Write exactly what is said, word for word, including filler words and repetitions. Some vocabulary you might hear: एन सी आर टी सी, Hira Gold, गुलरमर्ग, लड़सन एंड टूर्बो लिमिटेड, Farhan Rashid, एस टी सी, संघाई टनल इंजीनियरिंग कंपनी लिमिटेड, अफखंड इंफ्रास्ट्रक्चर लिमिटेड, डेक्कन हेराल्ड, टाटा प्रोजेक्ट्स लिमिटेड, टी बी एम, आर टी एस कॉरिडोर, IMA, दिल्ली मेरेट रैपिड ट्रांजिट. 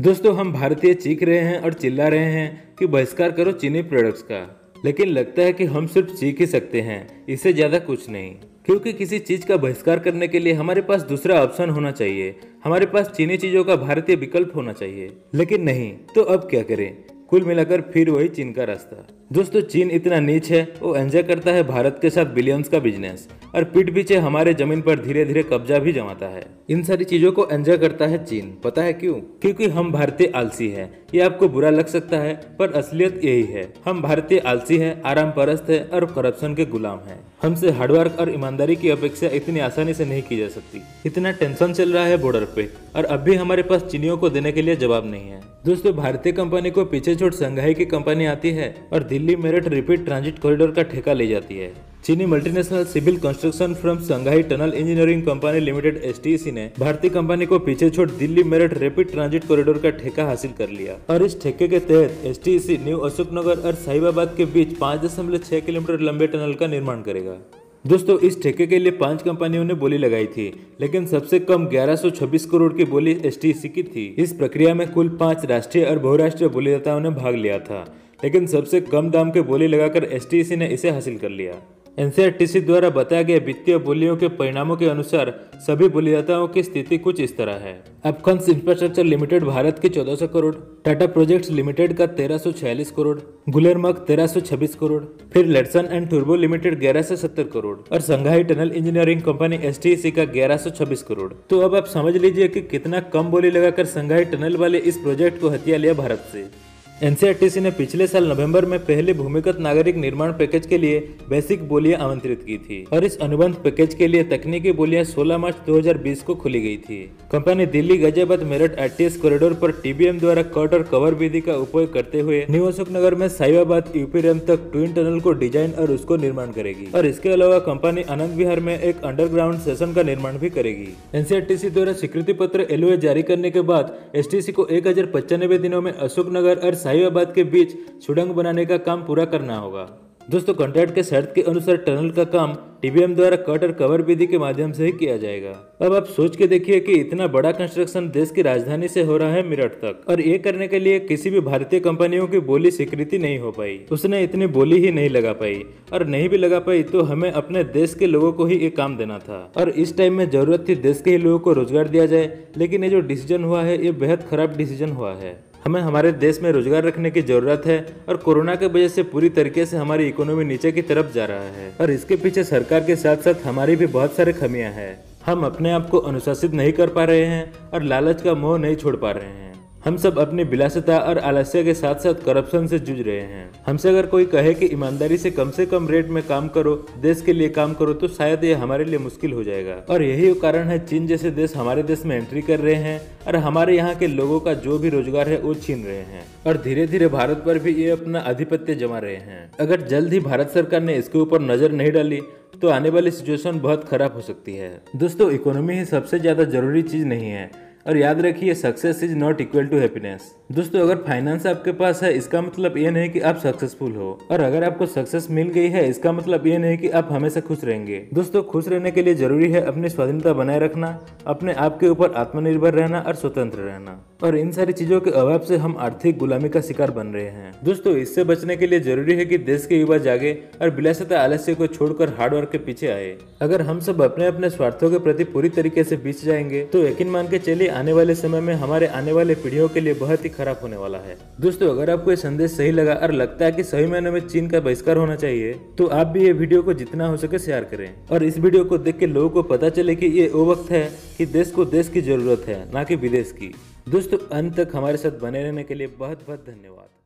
दोस्तों हम भारतीय चीख रहे हैं और चिल्ला रहे हैं कि बहिष्कार करो चीनी प्रोडक्ट्स का, लेकिन लगता है कि हम सिर्फ चीख ही सकते हैं, इससे ज़्यादा कुछ नहीं, क्योंकि किसी चीज़ का बहिष्कार करने के लिए हमारे पास दूसरा ऑप्शन होना चाहिए, हमारे पास चीनी चीज़ों का भारतीय विकल्प होना चाहिए, लेकिन नहीं। तो अब क्या करें? कुल मिलाकर फिर वही चीन का रास्ता। दोस्तों चीन इतना नीच है, वो एंजॉय करता है भारत के साथ बिलियंस का बिजनेस और पीठ पीछे हमारे जमीन पर धीरे धीरे कब्जा भी जमाता है। इन सारी चीजों को एंजॉय करता है चीन। पता है क्यों? क्योंकि हम भारतीय आलसी हैं। ये आपको बुरा लग सकता है पर असलियत यही है, हम भारतीय आलसी हैं, आराम परस्त है और करप्शन के गुलाम है। हमसे हार्डवर्क और ईमानदारी की अपेक्षा इतनी आसानी से नहीं की जा सकती। इतना टेंशन चल रहा है बॉर्डर पे और अब भी हमारे पास चीनियों को देने के लिए जवाब नहीं है। दोस्तों भारतीय कंपनी को पीछे छोड़ संघाई की कंपनी आती है और दिल्ली मेरेट रैपिड ट्रांजिट corridor का ठेका ले जाती है। चीनी multinational civil construction firm संघाई टनल इंजीनियरिंग कंपनी लिमिटेड एस टी सी ने भारतीय कंपनी को पीछे छोड़ दिल्ली मेरेट रैपिड ट्रांजिट corridor का ठेका हासिल कर लिया और इस ठेके के तहत एस टी सी new Ashok Nagar और साहिबाबाद के बीच पाँच दशमलव छह किलोमीटर लंबे टनल का निर्माण करेगा। दोस्तों इस ठेके के लिए पांच कंपनियों ने बोली लगाई थी, लेकिन सबसे कम ग्यारह सौ छब्बीस करोड़ की बोली एस टी सी की थी। इस प्रक्रिया में कुल पांच राष्ट्रीय और बहुराष्ट्रीय बोलीदाताओं ने भाग लिया था, लेकिन सबसे कम दाम के बोली लगाकर एस टी सी ने इसे हासिल कर लिया। एन सी आर टी सी द्वारा बताया गया वित्तीय बोलियों के परिणामों के अनुसार सभी बोलीदाताओं की स्थिति कुछ इस तरह है। अफखंड इंफ्रास्ट्रक्चर लिमिटेड भारत के चौदह सौ करोड़, टाटा प्रोजेक्ट्स लिमिटेड का तेरह सौ छियालीस करोड़, गुलरमर्ग तेरह सौ छब्बीस करोड़, फिर लड़सन एंड टूर्बो लिमिटेड ग्यारह सौ सत्तर करोड़ और Shanghai tunnel engineering company एस टी सी का ग्यारह सौ छब्बीस करोड़। तो अब आप समझ लीजिए कि कितना कम बोली लगाकर संघाई टनल वाले इस प्रोजेक्ट को हथिया लिया भारत से। एन सी आर टी सी ने पिछले साल नवंबर में पहले भूमिगत नागरिक निर्माण पैकेज के लिए बेसिक बोलियां आमंत्रित की थी और इस अनुबंध पैकेज के लिए तकनीकी बोलियां सोलह मार्च दो हज़ार बीस को खुली गई थी। Company Delhi Ghaziabad Meerut आर टी एस कॉरिडोर पर टी बी एम द्वारा कट और कवर विधि का उपयोग करते हुए न्यू अशोकनगर में साहिबाबाद यूपी रेम तक ट्विन टनल को डिजाइन और उसको निर्माण करेगी और इसके अलावा कंपनी आनंद विहार में एक अंडरग्राउंड सेशन का निर्माण भी करेगी। एन सी आर टी सी द्वारा स्वीकृति पत्र एल ओ ए जारी करने के बाद एस टी सी को एक हजार पचानवे दिनों में अशोकनगर और साहिबाबाद के बीच सुरंग बनाने का काम पूरा करना होगा। दोस्तों कॉन्ट्रैक्ट के शर्त के अनुसार टनल का काम टी बी एम द्वारा कट और कवर विधि के माध्यम से ही किया जाएगा। अब आप सोच के देखिए कि इतना बड़ा कंस्ट्रक्शन देश की राजधानी से हो रहा है मेरठ तक और ये करने के लिए किसी भी भारतीय कंपनियों की बोली स्वीकृति नहीं हो पाई। उसने इतनी बोली ही नहीं लगा पाई और नहीं भी लगा पाई तो हमें अपने देश के लोगों को ही ये काम देना था और इस टाइम में जरूरत थी देश के ही लोगों को रोजगार दिया जाए, लेकिन ये जो डिसीजन हुआ है ये बेहद खराब डिसीजन हुआ है। हमें हमारे देश में रोजगार रखने की जरूरत है और कोरोना के वजह से पूरी तरीके से हमारी इकोनॉमी नीचे की तरफ जा रहा है और इसके पीछे सरकार के साथ साथ हमारी भी बहुत सारे खमियां हैं। हम अपने आप को अनुशासित नहीं कर पा रहे हैं और लालच का मोह नहीं छोड़ पा रहे हैं। हम सब अपनी विलासिता और आलस्य के साथ साथ करप्शन से जूझ रहे हैं। हमसे अगर कोई कहे कि ईमानदारी से कम से कम रेट में काम करो, देश के लिए काम करो, तो शायद ये हमारे लिए मुश्किल हो जाएगा और यही कारण है चीन जैसे देश हमारे देश में एंट्री कर रहे हैं और हमारे यहाँ के लोगों का जो भी रोजगार है वो छीन रहे हैं और धीरे धीरे भारत पर भी ये अपना आधिपत्य जमा रहे हैं। अगर जल्द ही भारत सरकार ने इसके ऊपर नजर नहीं डाली तो आने वाली सिचुएशन बहुत खराब हो सकती है। दोस्तों इकोनॉमी ही सबसे ज्यादा जरूरी चीज नहीं है और याद रखिए success is not equal to happiness. दोस्तों अगर फाइनेंस आपके पास है इसका मतलब ये नहीं कि आप सक्सेसफुल हो और अगर आपको सक्सेस मिल गई है इसका मतलब ये नहीं कि आप हमेशा खुश रहेंगे। दोस्तों खुश रहने के लिए जरूरी है अपनी स्वाधीनता बनाए रखना, अपने आप के ऊपर आत्मनिर्भर रहना और स्वतंत्र रहना और इन सारी चीजों के अभाव से हम आर्थिक गुलामी का शिकार बन रहे हैं। दोस्तों इससे बचने के लिए जरूरी है कि देश के युवा जागे और विलासिता आलस्य को छोड़कर हार्डवर्क के पीछे आए। अगर हम सब अपने अपने स्वार्थों के प्रति पूरी तरीके से बीत जाएंगे तो यकीन मान के चलिए आने वाले समय में हमारे आने वाले पीढ़ियों के लिए बहुत ही खराब होने वाला है। दोस्तों अगर आपको ये संदेश सही लगा और लगता है कि सही मायने में चीन का बहिष्कार होना चाहिए तो आप भी ये वीडियो को जितना हो सके शेयर करें और इस वीडियो को देख के लोगों को पता चले कि ये वो वक्त है कि देश को देश की जरूरत है, ना कि विदेश की। दोस्तों अंत तक हमारे साथ बने रहने के लिए बहुत बहुत धन्यवाद।